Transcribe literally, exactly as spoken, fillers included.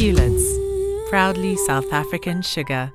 Huletts, proudly South African sugar.